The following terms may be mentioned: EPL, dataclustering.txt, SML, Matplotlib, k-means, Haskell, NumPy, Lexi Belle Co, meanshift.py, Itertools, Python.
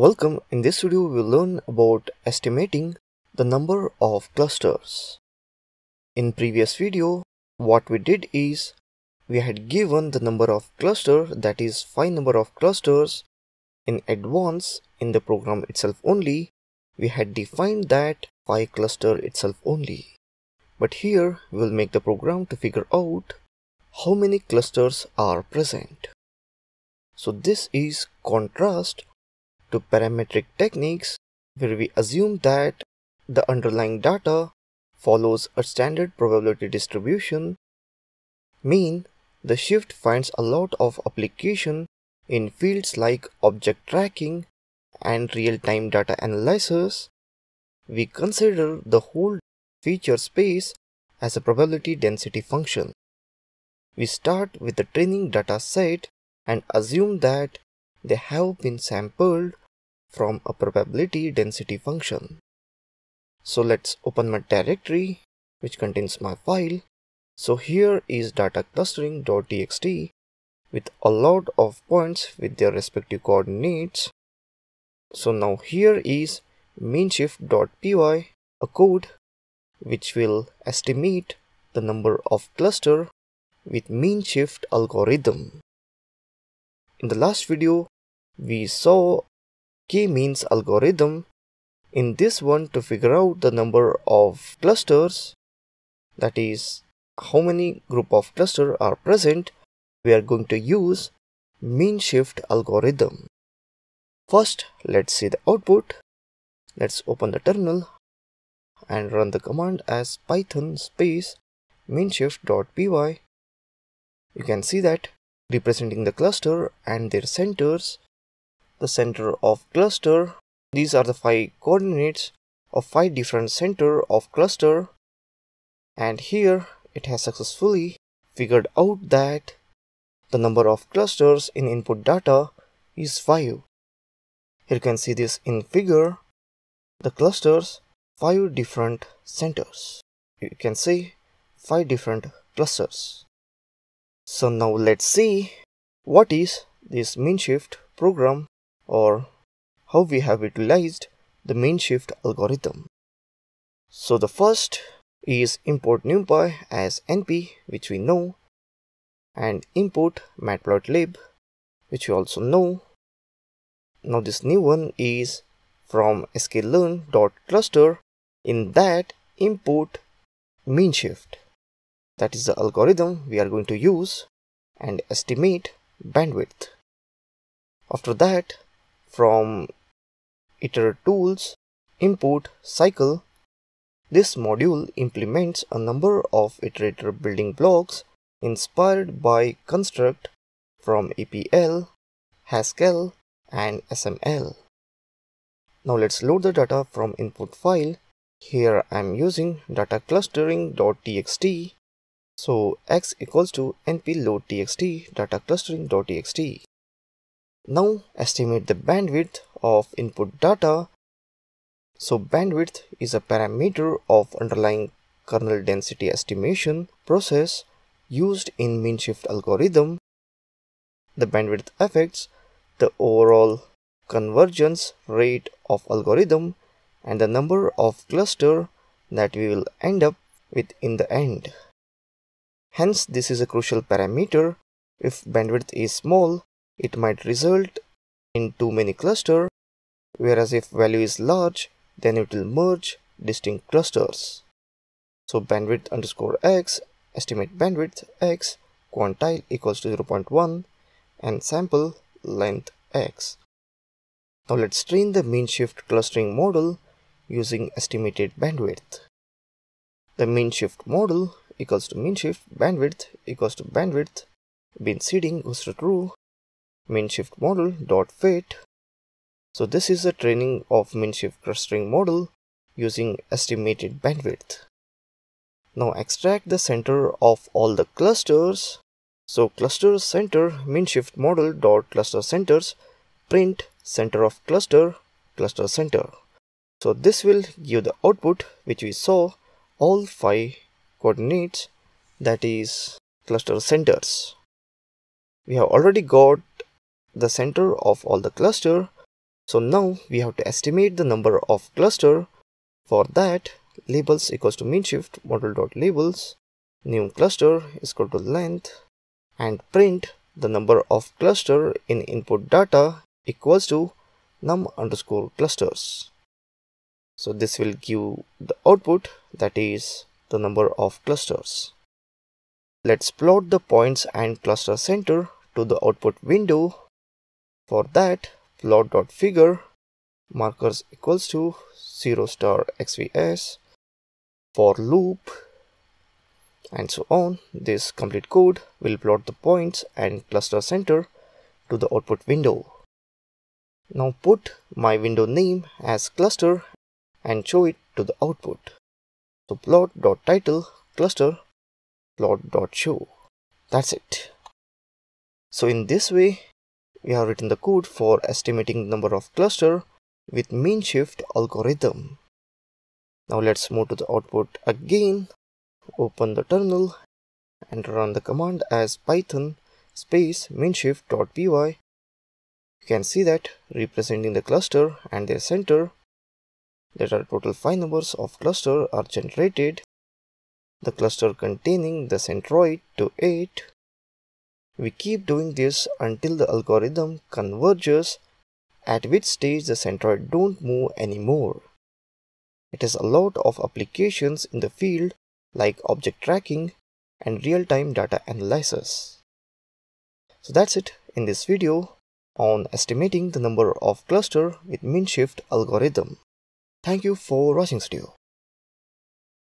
Welcome. In this video we will learn about estimating the number of clusters. In previous video what we did is we had given the number of cluster, that is five number of clusters. In advance, in the program itself only, we had defined that five cluster itself only. But here we will make the program to figure out how many clusters are present. So this is contrast to parametric techniques, where we assume that the underlying data follows a standard probability distribution. Mean the shift finds a lot of application in fields like object tracking and real-time data analysis. We consider the whole feature space as a probability density function. We start with the training data set and assume that they have been sampled from a probability density function. So let's open my directory which contains my file. So here is dataclustering.txt with a lot of points with their respective coordinates. So now here is meanshift.py, a code which will estimate the number of cluster with mean shift algorithm. In the last video we saw k-means algorithm. In this one, to figure out the number of clusters, that is how many group of clusters are present, we are going to use mean shift algorithm. First let's see the output. Let's open the terminal and run the command as python space meanshift.py. You can see that representing the cluster and their centers, the center of cluster, these are the five coordinates of five different center of cluster, and here it has successfully figured out that the number of clusters in input data is 5. Here you can see this in figure, the clusters, 5 different centers. You can see 5 different clusters. So now let's see what is this mean shift program, or how we have utilized the mean shift algorithm. So the first is import NumPy as NP, which we know, and import Matplotlib, which we also know. Now this new one is from sklearn.cluster, in that import mean shift. That is the algorithm we are going to use and estimate bandwidth. After that, from Itertools, import cycle. This module implements a number of iterator building blocks inspired by construct from EPL, Haskell and SML. Now let's load the data from input file. Here I am using dataclustering.txt. So x equals to np load txt dataclustering.txt. Now estimate the bandwidth of input data. So bandwidth is a parameter of underlying kernel density estimation process used in mean shift algorithm. The bandwidth affects the overall convergence rate of algorithm and the number of cluster that we will end up with in the end. Hence, this is a crucial parameter. If bandwidth is small, it might result in too many clusters, whereas if value is large, then it will merge distinct clusters. So bandwidth underscore x, estimate bandwidth x, quantile equals to 0.1 and sample length x. Now let's train the mean shift clustering model using estimated bandwidth. The mean shift model equals to mean shift bandwidth equals to bandwidth bin seeding goes to true, mean shift model dot fit. So this is the training of mean shift clustering model using estimated bandwidth. Now extract the center of all the clusters. So cluster center mean shift model dot cluster centers, print center of cluster cluster center. So this will give the output which we saw, all 5 coordinates, that is cluster centers. We have already got the center of all the cluster, So now we have to estimate the number of cluster. For that, labels equals to meanshift model.labels, new cluster is equal to length, and print the number of cluster in input data equals to num underscore clusters. So this will give the output, that is the number of clusters. Let's plot the points and cluster center to the output window. For that, plot.figure markers equals to 0*xvs, for loop, and so on. This complete code will plot the points and cluster center to the output window. Now put my window name as cluster and show it to the output. So plot.title cluster, plot.show. That's it. So in this way, we have written the code for estimating the number of cluster with mean shift algorithm. Now let's move to the output again, open the terminal and run the command as python space meanshift.py. You can see that representing the cluster and their center, there are total 5 numbers of cluster are generated. The cluster containing the centroid to 8. We keep doing this until the algorithm converges, at which stage the centroid don't move anymore. It has a lot of applications in the field like object tracking and real-time data analysis. So that's it in this video on estimating the number of cluster with mean shift algorithm. Thank you for watching this video.